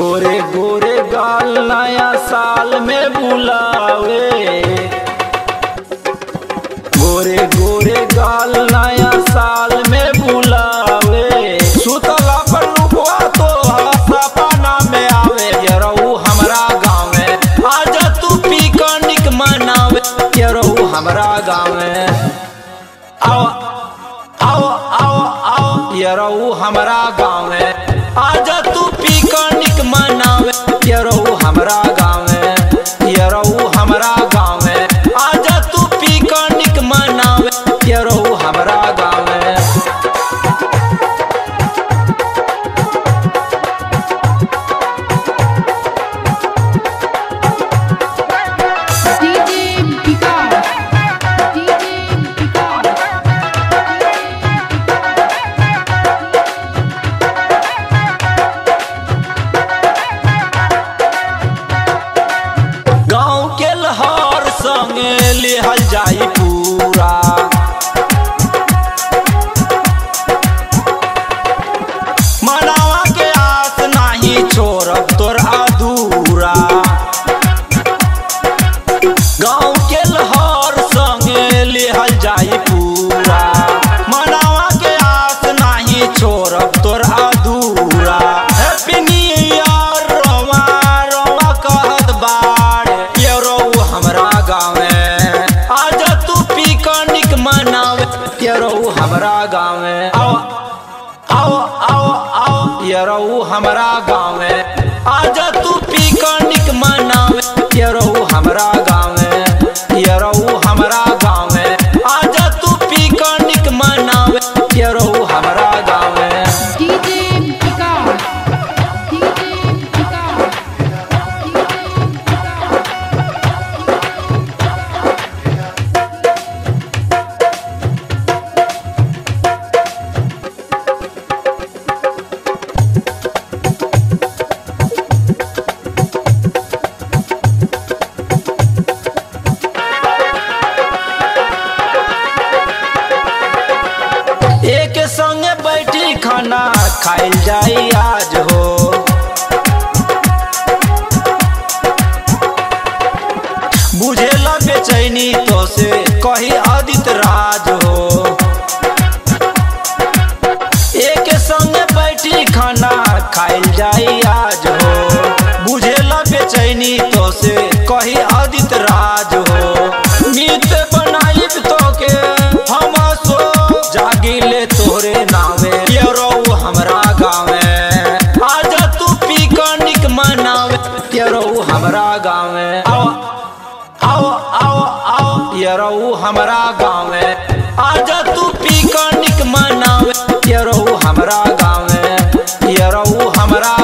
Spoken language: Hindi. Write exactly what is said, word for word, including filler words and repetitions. गोरे गोरे गाल नया साल में बुलावे, गोरे गोरे गाल नया साल में बुलावे। सुतला पर लुकवा तो सपना में आवे, ये रहू हमारा गाँव में। आजा तू पी कनिक मनावे, ये रहू हमारा गाँव में। आओ आओ आओ आओ, ये रहू हमारा गाँव में। आजा तू पी कनिक मनावे, ये रहू हमारा गाँव में। ये रहू हमारा गाँव में। आजा तू पी कनिक मनावे, ये रहू हमारा गाँव में। लिहल जाई पूरा मनावा के आस नाही छोड़ब तोरा अधूरा। गाँव के लहर संगे लिहल जाई पूरा मनावा के आस नाही छोड़ब तोरा अधूरा। हैप्पी न्यू ईयर रोमा रोमा कहत बार, ये रहू हमारा गाँव में। ये रहू हमारा गाँव में। आओ आओ आओ आओ, ये रहू हमारा गाँव में। आजा तू पी कनिक मनावे, ये रहू हमारा गाँव में। ये रहू हमारा गाँव में। आजा तू पी कनिक मनावे, ये रहू हमारा गाँव में। एक संगे बैठी खाना खाइल जाई आज हो, बुझेला बेचैनी तो से कही आदित राज हो। एक संगे बैठी खाना खाइल जाई आज हो, बुझेला बेचैनी तो से कही आदित राज हो। मीत बनाइब तो के हम जागिले तोरे नावे, ये रहू हमारा गाँव में। आजा तू पी कनिक मनावे, ये रहू हमारा गाँव में। आओ आओ आओ आओ, ये रहू हमारा गाँव में। आजा तू पी कनिक मनावे, ये रहू हमारा गाँव में। ये रहू हमारा